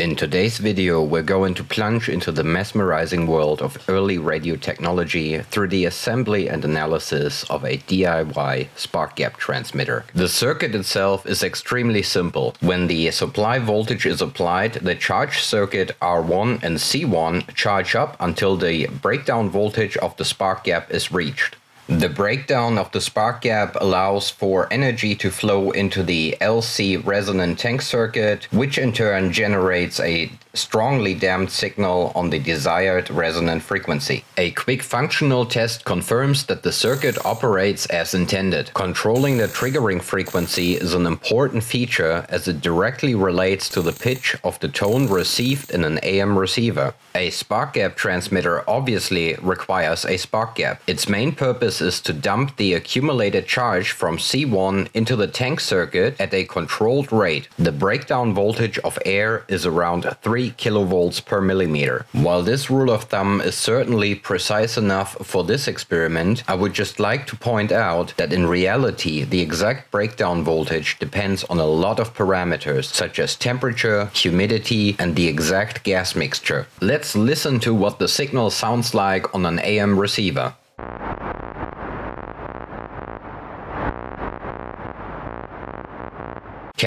In today's video, we're going to plunge into the mesmerizing world of early radio technology through the assembly and analysis of a DIY spark gap transmitter. The circuit itself is extremely simple. When the supply voltage is applied, the charge circuit R1 and C1 charge up until the breakdown voltage of the spark gap is reached. The breakdown of the spark gap allows for energy to flow into the LC resonant tank circuit, which in turn generates a strongly damped signal on the desired resonant frequency. A quick functional test confirms that the circuit operates as intended. Controlling the triggering frequency is an important feature as it directly relates to the pitch of the tone received in an AM receiver. A spark gap transmitter obviously requires a spark gap. Its main purpose is to dump the accumulated charge from C1 into the tank circuit at a controlled rate. The breakdown voltage of air is around 3 kilovolts per millimeter. While this rule of thumb is certainly precise enough for this experiment, I would just like to point out that in reality, the exact breakdown voltage depends on a lot of parameters, such as temperature, humidity, and the exact gas mixture. Let's listen to what the signal sounds like on an AM receiver.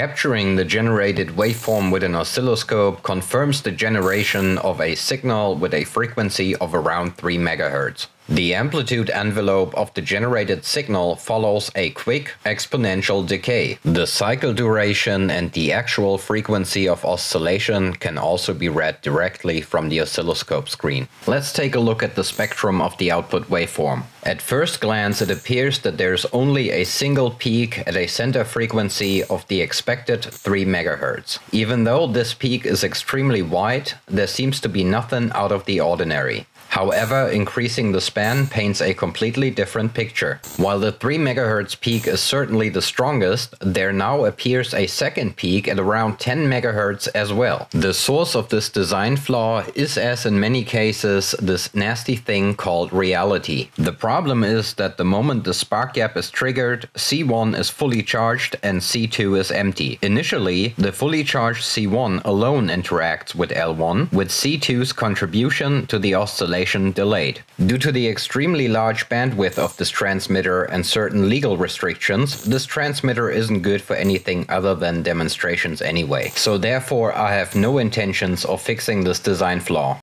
Capturing the generated waveform with an oscilloscope confirms the generation of a signal with a frequency of around 3 MHz. The amplitude envelope of the generated signal follows a quick exponential decay. The cycle duration and the actual frequency of oscillation can also be read directly from the oscilloscope screen. Let's take a look at the spectrum of the output waveform. At first glance, it appears that there's only a single peak at a center frequency of the expected 3 MHz. Even though this peak is extremely wide, there seems to be nothing out of the ordinary. However, increasing the span paints a completely different picture. While the 3 MHz peak is certainly the strongest, there now appears a second peak at around 10 MHz as well. The source of this design flaw is, as in many cases, this nasty thing called reality. The problem is that the moment the spark gap is triggered, C1 is fully charged and C2 is empty. Initially, the fully charged C1 alone interacts with L1, with C2's contribution to the oscillation delayed. Due to the extremely large bandwidth of this transmitter and certain legal restrictions, this transmitter isn't good for anything other than demonstrations anyway. So therefore, I have no intentions of fixing this design flaw.